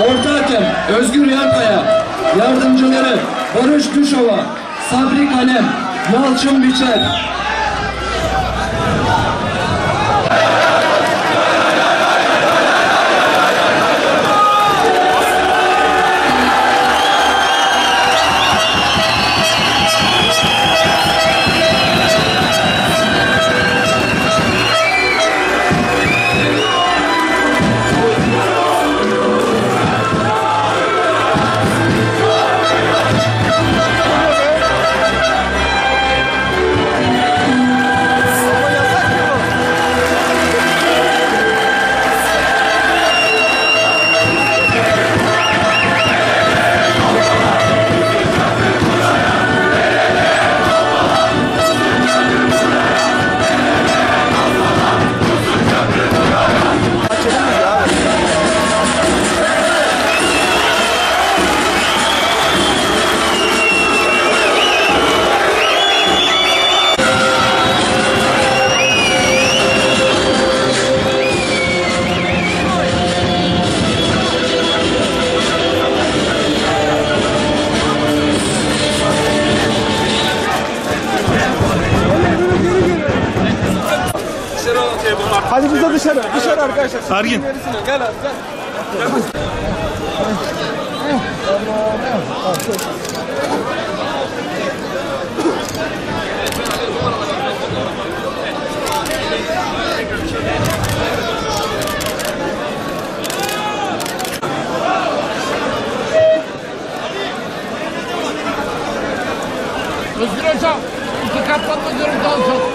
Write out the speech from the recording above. Orta hakem Özgür Yankaya, yardımcıları Barış Kuşova, Sabri Kalem, Yalçın Biçer. Hadi bize dışarı, dışarı arkadaşlar. Ergin. Gel abi, gel. Özgür Hocam, dikkatli olmanızı rica ediyorum.